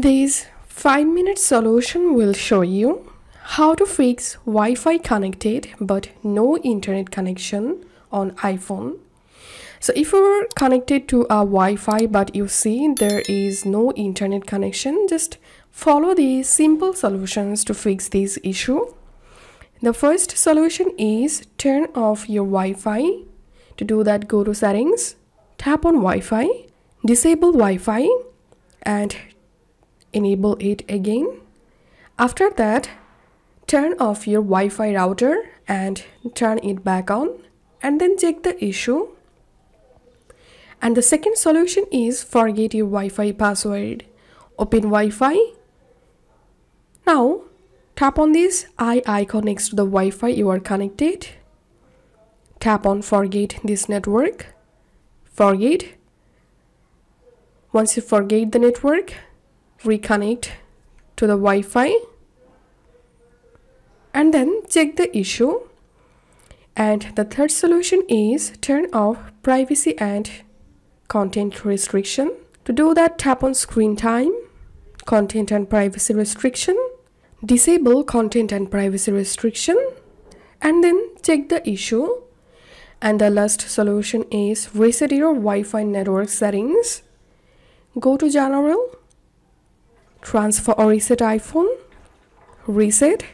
This 5-minute solution will show you how to fix Wi-Fi connected but no internet connection on iPhone. So if you're connected to a Wi-Fi but you see there is no internet connection, just follow these simple solutions to fix this issue. The first solution is turn off your Wi-Fi. To do that, go to settings, tap on Wi-Fi, disable Wi-Fi and enable it again. After that, turn off your Wi-Fi router and turn it back on, and then check the issue. And the second solution is forget your Wi-Fi password. Open Wi-Fi. Now tap on this I icon next to the Wi-Fi you are connected. Tap on forget this network. Forget. Once you forget the network, reconnect to the Wi-Fi and then check the issue. And the third solution is turn off privacy and content restriction. To do that, tap on screen time, content and privacy restriction, disable content and privacy restriction, and then check the issue. And the last solution is reset your Wi-Fi network settings. Go to general, transfer or reset iPhone, reset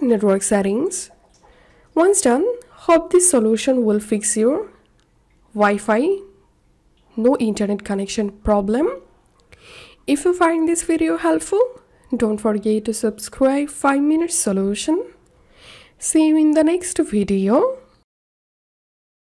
network settings. Once done, hope this solution will fix your Wi-Fi no internet connection problem. If you find this video helpful, don't forget to subscribe 5-minute solution. See you in the next video.